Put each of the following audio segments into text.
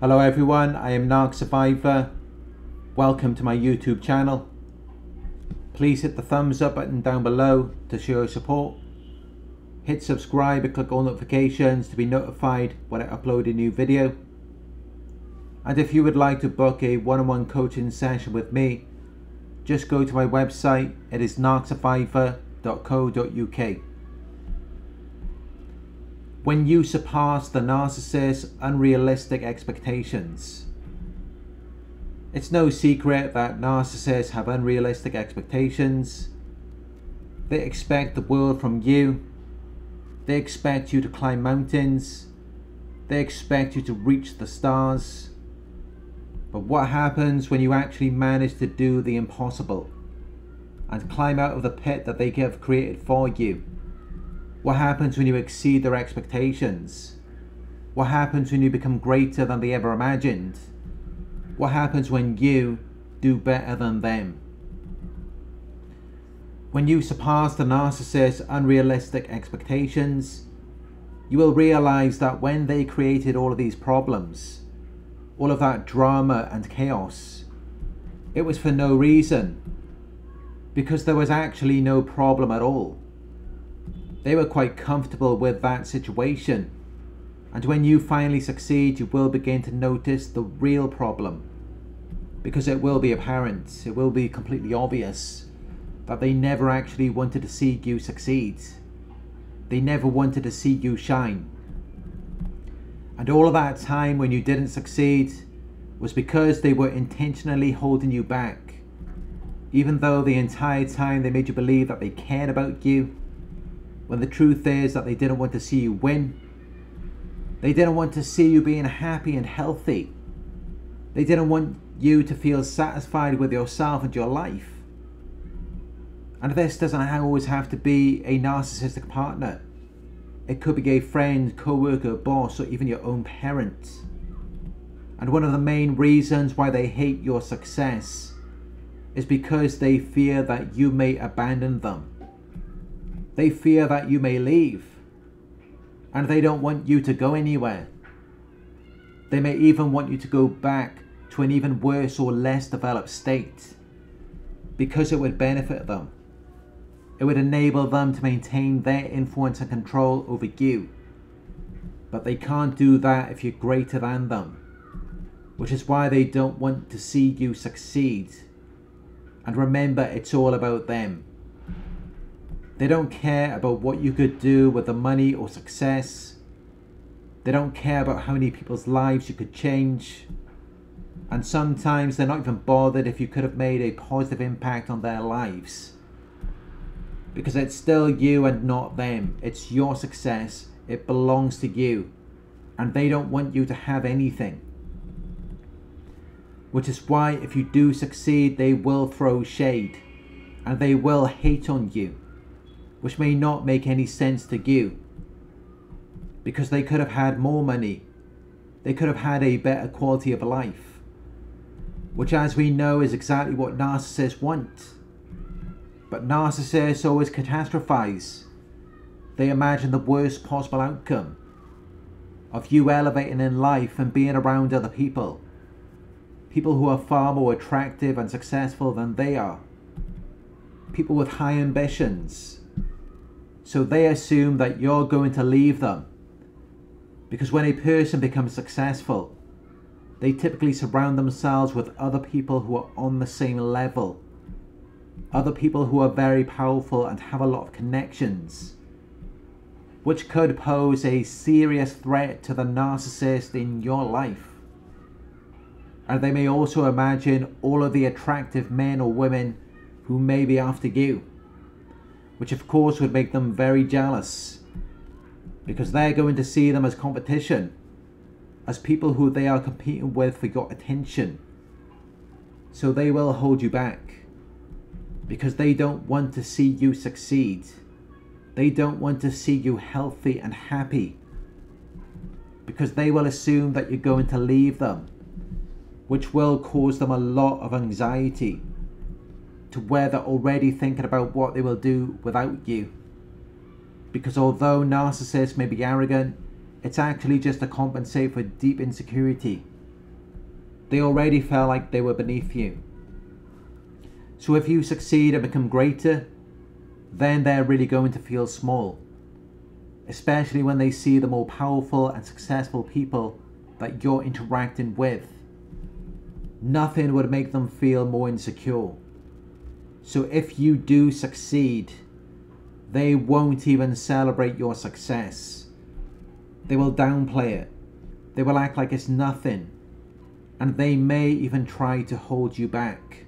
Hello everyone, I am Narc Survivor. Welcome to my YouTube channel. Please hit the thumbs up button down below to show your support. Hit subscribe and click all notifications to be notified when I upload a new video. And if you would like to book a one-on-one coaching session with me, just go to my website. It is narcsurvivor.co.uk. When you surpass the narcissist's unrealistic expectations. It's no secret that narcissists have unrealistic expectations. They expect the world from you. They expect you to climb mountains. They expect you to reach the stars. But what happens when you actually manage to do the impossible and climb out of the pit that they have created for you? What happens when you exceed their expectations? What happens when you become greater than they ever imagined? What happens when you do better than them? When you surpass the narcissist's unrealistic expectations, you will realize that when they created all of these problems, all of that drama and chaos, it was for no reason, because there was actually no problem at all. They were quite comfortable with that situation, and when you finally succeed, you will begin to notice the real problem, because it will be apparent, it will be completely obvious that they never actually wanted to see you succeed. They never wanted to see you shine. And all of that time when you didn't succeed was because they were intentionally holding you back, even though the entire time they made you believe that they cared about you, when the truth is that they didn't want to see you win. They didn't want to see you being happy and healthy. They didn't want you to feel satisfied with yourself and your life. And this doesn't always have to be a narcissistic partner. It could be a friend, co-worker, boss, or even your own parent. And one of the main reasons why they hate your success is because they fear that you may abandon them. They fear that you may leave, and they don't want you to go anywhere. They may even want you to go back to an even worse or less developed state, because it would benefit them. It would enable them to maintain their influence and control over you. But they can't do that if you're greater than them, which is why they don't want to see you succeed. And remember, it's all about them. They don't care about what you could do with the money or success. They don't care about how many people's lives you could change. And sometimes they're not even bothered if you could have made a positive impact on their lives. Because it's still you and not them. It's your success. It belongs to you. And they don't want you to have anything. Which is why if you do succeed, they will throw shade. And they will hate on you, which may not make any sense to you, because they could have had more money, they could have had a better quality of life, which as we know is exactly what narcissists want. But narcissists always catastrophize. They imagine the worst possible outcome of you elevating in life and being around other people, people who are far more attractive and successful than they are, people with high ambitions. So they assume that you're going to leave them, because when a person becomes successful, they typically surround themselves with other people who are on the same level, other people who are very powerful and have a lot of connections, which could pose a serious threat to the narcissist in your life. And they may also imagine all of the attractive men or women who may be after you, which of course would make them very jealous, because they're going to see them as competition, as people who they are competing with for your attention. So they will hold you back, because they don't want to see you succeed. They don't want to see you healthy and happy, because they will assume that you're going to leave them, which will cause them a lot of anxiety, to where they're already thinking about what they will do without you. Because although narcissists may be arrogant, it's actually just to compensate for deep insecurity they already felt like they were beneath you. So if you succeed and become greater, then they're really going to feel small, especially when they see the more powerful and successful people that you're interacting with. Nothing would make them feel more insecure. So if you do succeed, they won't even celebrate your success. They will downplay it. They will act like it's nothing. And they may even try to hold you back.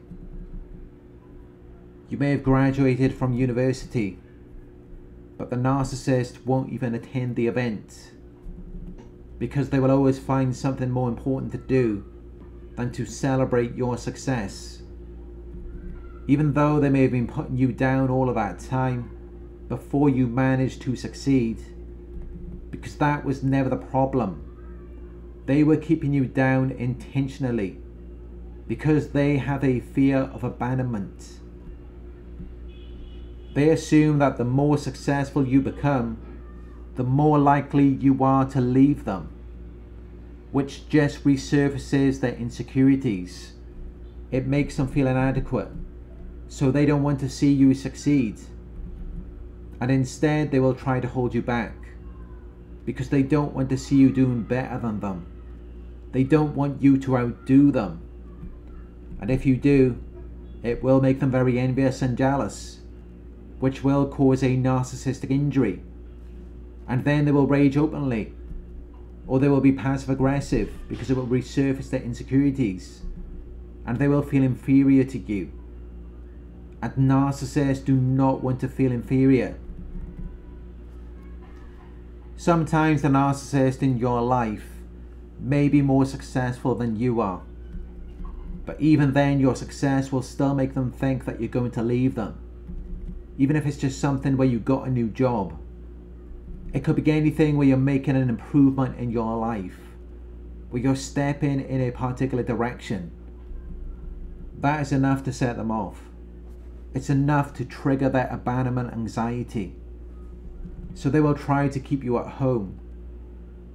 You may have graduated from university, but the narcissist won't even attend the event, because they will always find something more important to do than to celebrate your success. Even though they may have been putting you down all of that time before you managed to succeed, because that was never the problem. They were keeping you down intentionally because they have a fear of abandonment. They assume that the more successful you become, the more likely you are to leave them, which just resurfaces their insecurities. It makes them feel inadequate, so they don't want to see you succeed. And instead they will try to hold you back, because they don't want to see you doing better than them. They don't want you to outdo them. And if you do, it will make them very envious and jealous, which will cause a narcissistic injury. And then they will rage openly, or they will be passive aggressive because it will resurface their insecurities, and they will feel inferior to you. And narcissists do not want to feel inferior. Sometimes the narcissist in your life may be more successful than you are, but even then your success will still make them think that you're going to leave them. Even if it's just something where you got a new job. It could be anything where you're making an improvement in your life, where you're stepping in a particular direction. That is enough to set them off. It's enough to trigger their abandonment anxiety. So they will try to keep you at home,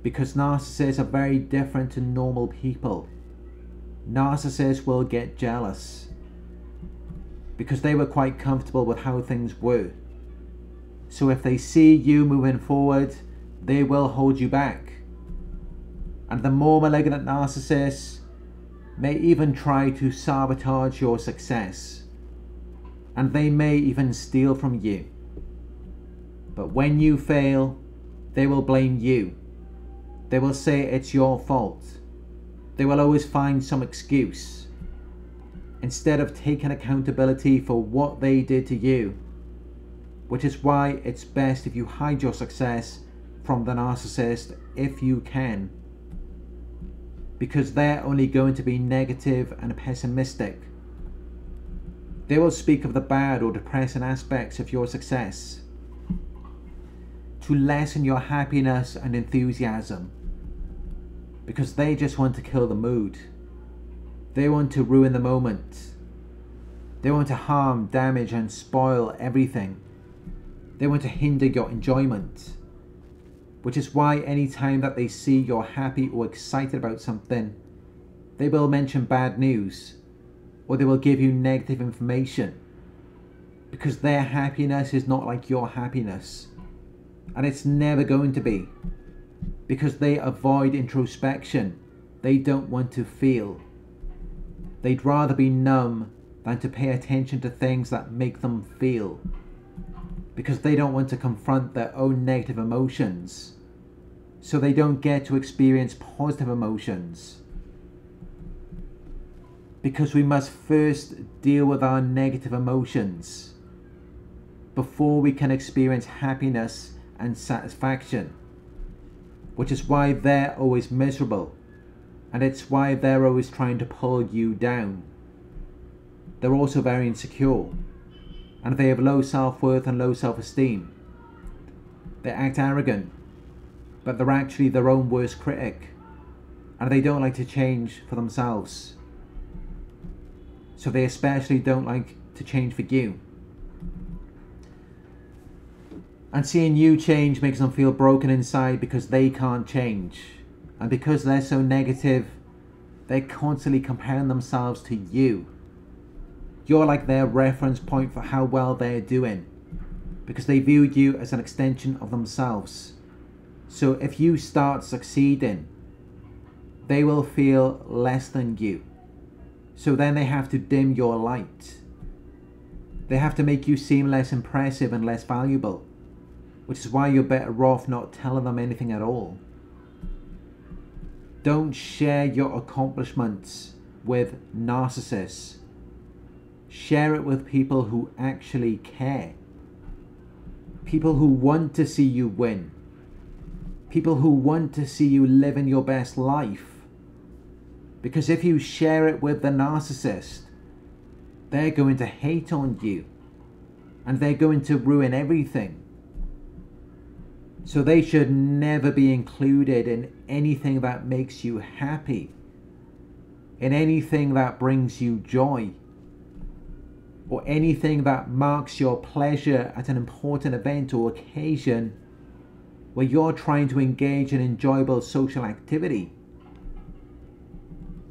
because narcissists are very different to normal people. Narcissists will get jealous, because they were quite comfortable with how things were. So if they see you moving forward, they will hold you back. And the more malignant narcissists may even try to sabotage your success. And they may even steal from you. But when you fail, they will blame you. They will say it's your fault. They will always find some excuse, instead of taking accountability for what they did to you, which is why it's best if you hide your success from the narcissist if you can, because they're only going to be negative and pessimistic. They will speak of the bad or depressing aspects of your success to lessen your happiness and enthusiasm, because they just want to kill the mood. They want to ruin the moment. They want to harm, damage, and spoil everything. They want to hinder your enjoyment. Which is why any time that they see you're happy or excited about something, they will mention bad news, or they will give you negative information, because their happiness is not like your happiness. And it's never going to be, because they avoid introspection. They don't want to feel. They'd rather be numb than to pay attention to things that make them feel, because they don't want to confront their own negative emotions, so they don't get to experience positive emotions. Because we must first deal with our negative emotions before we can experience happiness and satisfaction, which is why they're always miserable. And it's why they're always trying to pull you down. They're also very insecure, and they have low self-worth and low self-esteem. They act arrogant, but they're actually their own worst critic, and they don't like to change for themselves. So they especially don't like to change for you. And seeing you change makes them feel broken inside because they can't change. And because they're so negative, They're constantly comparing themselves to you. You're like their reference point for how well they're doing, because they view you as an extension of themselves. So if you start succeeding, they will feel less than you. So then they have to dim your light. They have to make you seem less impressive and less valuable, which is why you're better off not telling them anything at all. Don't share your accomplishments with narcissists. Share it with people who actually care. People who want to see you win. People who want to see you living your best life. Because if you share it with the narcissist, they're going to hate on you. And they're going to ruin everything. So they should never be included in anything that makes you happy. In anything that brings you joy. Or anything that marks your pleasure at an important event or occasion where you're trying to engage in enjoyable social activity,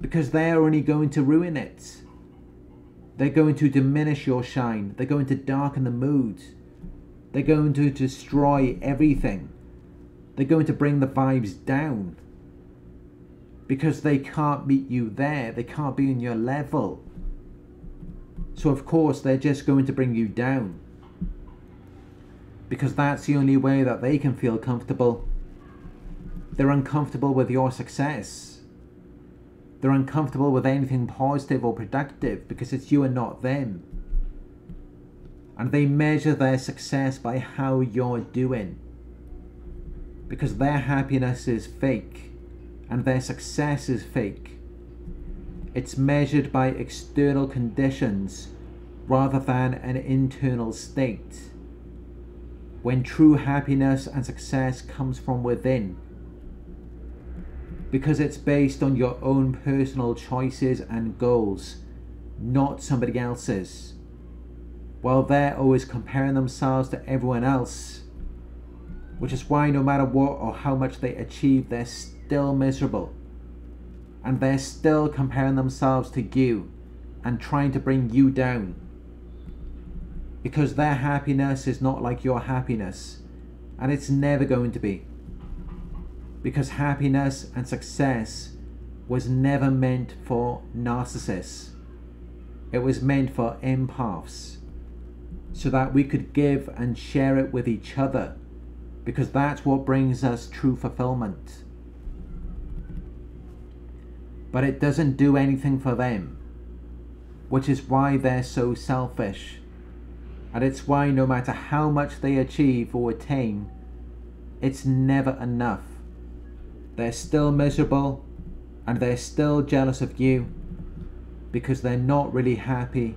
because they're only going to ruin it. They're going to diminish your shine. They're going to darken the mood. They're going to destroy everything. They're going to bring the vibes down, because they can't meet you there. They can't be on your level. So of course they're just going to bring you down, because that's the only way that they can feel comfortable. They're uncomfortable with your success. They're uncomfortable with anything positive or productive, because it's you and not them. And they measure their success by how you're doing, because their happiness is fake and their success is fake. It's measured by external conditions rather than an internal state, when true happiness and success comes from within, because it's based on your own personal choices and goals, not somebody else's. While they're always comparing themselves to everyone else, which is why no matter what or how much they achieve, they're still miserable. And they're still comparing themselves to you and trying to bring you down, because their happiness is not like your happiness, and it's never going to be, because happiness and success was never meant for narcissists. It was meant for empaths, so that we could give and share it with each other, because that's what brings us true fulfillment. But it doesn't do anything for them, which is why they're so selfish. And it's why no matter how much they achieve or attain, it's never enough. They're still miserable, and they're still jealous of you, because they're not really happy.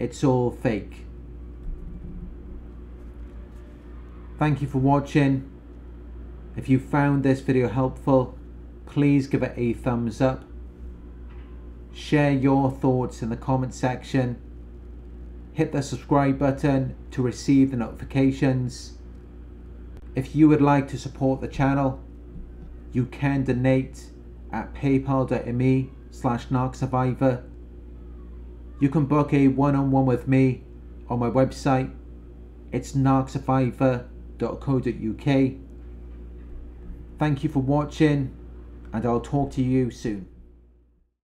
It's all fake. Thank you for watching. If you found this video helpful, please give it a thumbs up. Share your thoughts in the comment section. Hit the subscribe button to receive the notifications. If you would like to support the channel, you can donate at paypal.me/narcsurvivor. You can book a one-on-one with me on my website. It's narcsurvivor.co.uk. Thank you for watching, and I'll talk to you soon.